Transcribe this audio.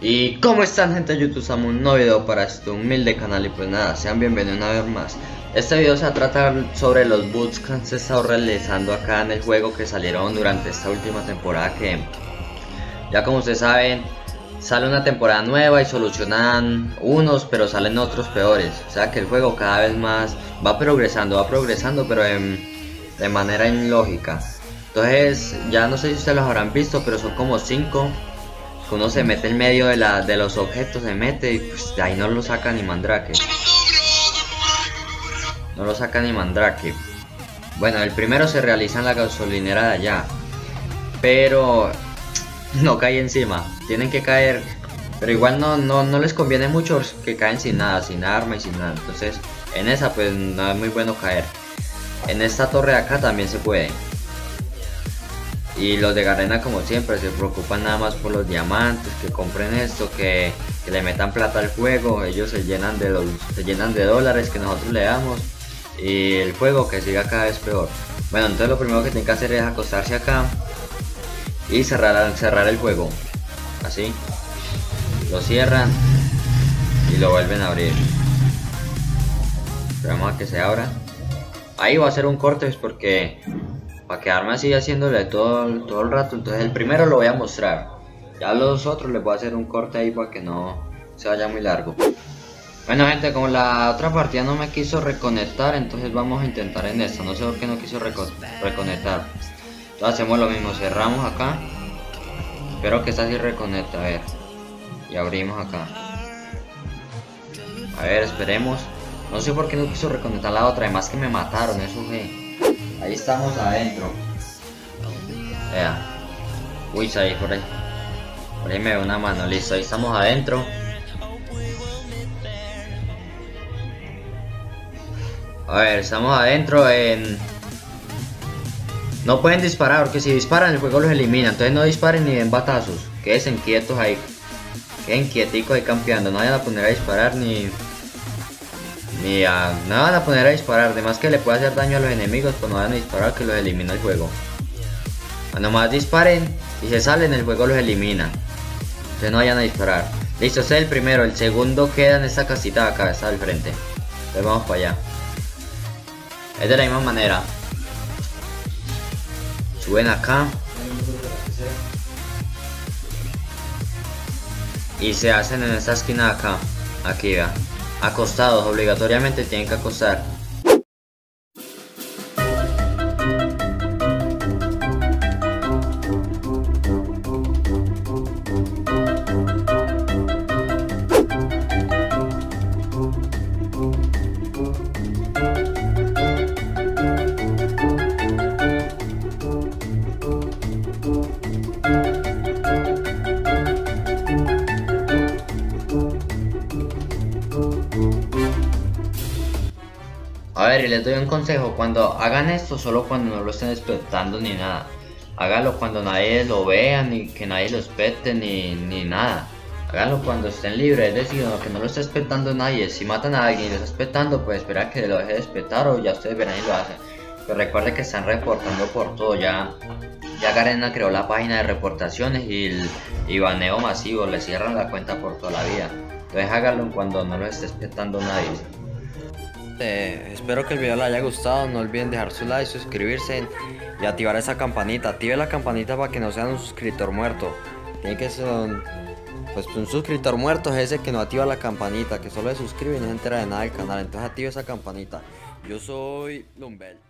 Y cómo están, gente de YouTube, estamos un nuevo video para este humilde canal. Y pues nada, sean bienvenidos una vez más. Este video se va a tratar sobre los bugs que han estado realizando acá en el juego, que salieron durante esta última temporada, que ya como ustedes saben, sale una temporada nueva y solucionan unos, pero salen otros peores. O sea que el juego cada vez más va progresando, pero de manera ilógica. Entonces, ya no sé si ustedes los habrán visto, pero son como 5. Uno se mete en medio de los objetos, se mete y pues de ahí no lo saca ni mandrake. Bueno, el primero se realiza en la gasolinera de allá, pero no cae encima. Tienen que caer, pero igual no les conviene mucho, que caen sin nada, sin arma y sin nada. Entonces en esa pues no es muy bueno caer. En esta torre de acá también se puede. Y los de Garena, como siempre, se preocupan nada más por los diamantes, que compren esto, que le metan plata al juego. Ellos se llenan de dólares que nosotros le damos, y el juego que siga cada vez peor. Bueno, entonces lo primero que tienen que hacer es acostarse acá y cerrar el juego. Así lo cierran y lo vuelven a abrir. Esperamos a que se abra. Ahí va a ser un corte porque para quedarme así haciéndole todo el rato. Entonces el primero lo voy a mostrar, ya los otros les voy a hacer un corte ahí para que no se vaya muy largo. Bueno, gente, como la otra partida no me quiso reconectar, entonces vamos a intentar en esta. No sé por qué no quiso reconectar. Entonces hacemos lo mismo, cerramos acá. Espero que esta sí reconecte, a ver. Y abrimos acá. A ver, esperemos. No sé por qué no quiso reconectar la otra, además que me mataron, eso fue. Ahí estamos adentro. Vea. Uy, salí por ahí. Por ahí me veo una mano, listo, ahí estamos adentro. A ver, estamos adentro en... No pueden disparar, porque si disparan el juego los elimina. Entonces no disparen ni den batazos. Quédense quietos ahí. Queden quieticos ahí campeando. No vayan a poner a disparar ni... no van a poner a disparar, además que le puede hacer daño a los enemigos, pues no van a disparar, que los elimina el juego. Cuando más disparen y se salen, el juego los elimina. Entonces no vayan a disparar. Listo, este es el primero. El segundo queda en esta casita de acá, está al frente. Entonces vamos para allá. Es de la misma manera. Suben acá y se hacen en esta esquina de acá. Aquí va. Acostados, obligatoriamente tienen que acostar. A ver, y les doy un consejo, cuando hagan esto, solo cuando no lo estén expectando ni nada. Háganlo cuando nadie lo vea, ni que nadie lo expecte, ni nada. Háganlo cuando estén libres, es decir, que no lo esté expectando nadie. Si matan a alguien y lo está expectando, pues espera que lo deje de expectar, o ya ustedes verán y lo hacen. Pero recuerden que están reportando por todo. Ya Garena creó la página de reportaciones y baneo masivo, le cierran la cuenta por toda la vida. Entonces háganlo cuando no lo esté expectando nadie. Espero que el video les haya gustado. No olviden dejar su like, suscribirse y activar esa campanita. Activen la campanita para que no sean un suscriptor muerto. Tiene que ser un suscriptor muerto es ese que no activa la campanita, que solo se suscribe y no se entera de nada del canal. Entonces active esa campanita. Yo soy Lumbel.